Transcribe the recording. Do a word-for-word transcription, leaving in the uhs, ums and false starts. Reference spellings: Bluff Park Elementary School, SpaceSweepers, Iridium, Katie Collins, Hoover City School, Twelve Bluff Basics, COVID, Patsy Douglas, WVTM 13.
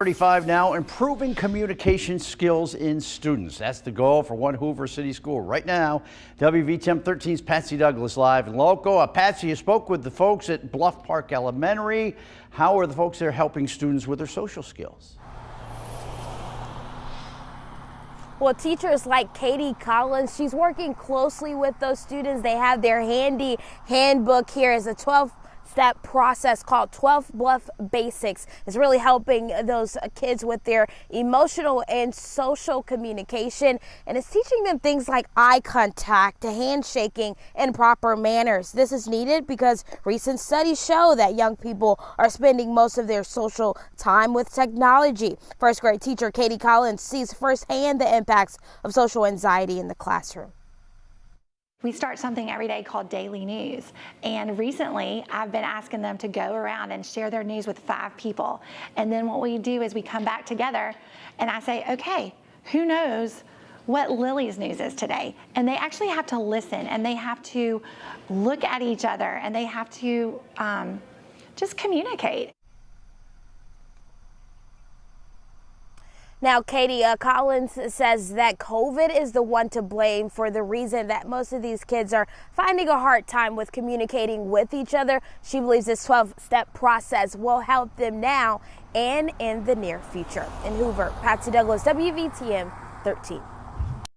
thirty-five now, improving communication skills in students. That's the goal for one Hoover City School. Right now, W V T M thirteen's Patsy Douglas live and local. Uh, Patsy, you spoke with the folks at Bluff Park Elementary. How are the folks there helping students with their social skills? Well, teachers like Katie Collins, she's working closely with those students. They have their handy handbook here as a twelve step process called Twelve Bluff Basics. Is really helping those kids with their emotional and social communication, and it's teaching them things like eye contact, handshaking, and proper manners. This is needed because recent studies show that young people are spending most of their social time with technology. First grade teacher Katie Collins sees firsthand the impacts of social anxiety in the classroom. We start something every day called Daily News, and recently I've been asking them to go around and share their news with five people. And then what we do is we come back together and I say, okay, who knows what Lily's news is today? And they actually have to listen, and they have to look at each other, and they have to um, just communicate. Now, Katie uh, Collins says that COVID is the one to blame for the reason that most of these kids are finding a hard time with communicating with each other. She believes this twelve step process will help them now and in the near future. In Hoover, Patsy Douglas, W V T M thirteen.